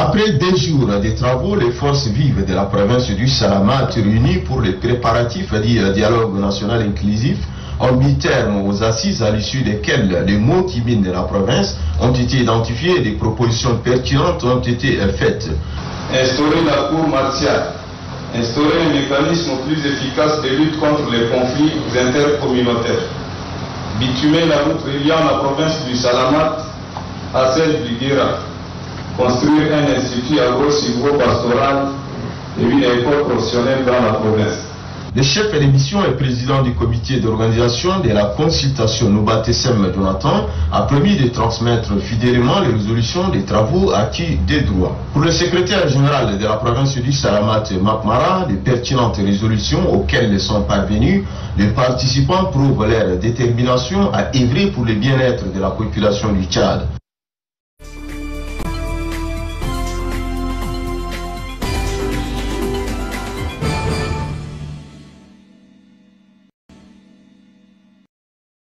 Après 2 jours de travaux, les forces vives de la province du Salamat réunies pour les préparatifs du dialogue national inclusif ont mis terme aux assises à l'issue desquelles les mots qui minent de la province ont été identifiés et des propositions pertinentes ont été faites. Instaurer la cour martiale, instaurer un mécanisme plus efficace de lutte contre les conflits intercommunautaires, bitumer la route reliant la province du Salamat à celle du Guéra, construire un institut agro-silvo-pastoral et une école professionnelle dans la province. Le chef de mission et président du comité d'organisation de la consultation Nobatessem Donathan a promis de transmettre fidèlement les résolutions des travaux acquis des droits. Pour le secrétaire général de la province du Salamat, Makmara, les pertinentes résolutions auxquelles ils sont parvenus, les participants prouvent leur détermination à œuvrer pour le bien-être de la population du Tchad.